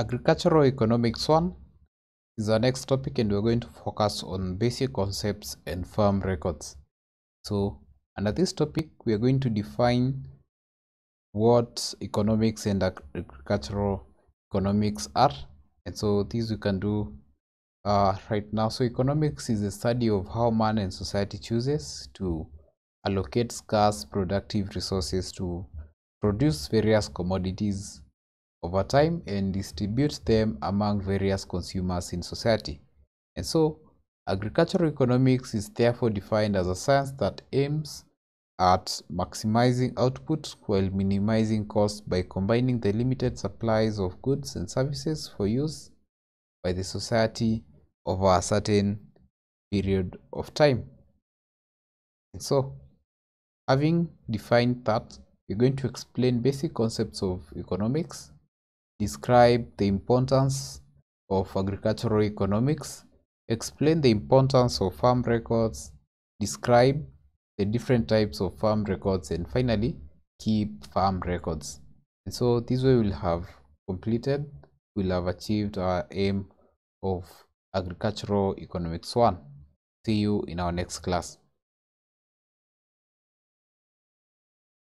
Agricultural economics 1 is our next topic, and we're going to focus on basic concepts and farm records. So under this topic, we are going to define what economics and agricultural economics are, and so these we can do right now. So economics is a study of how man and society chooses to allocate scarce productive resources to produce various commodities over time and distribute them among various consumers in society. And so agricultural economics is therefore defined as a science that aims at maximizing output while minimizing costs by combining the limited supplies of goods and services for use by the society over a certain period of time. And so, having defined that, we're going to explain basic concepts of economics, describe the importance of agricultural economics, explain the importance of farm records, describe the different types of farm records, and finally keep farm records. And so this way we'll have achieved our aim of agricultural economics 1. See you in our next class.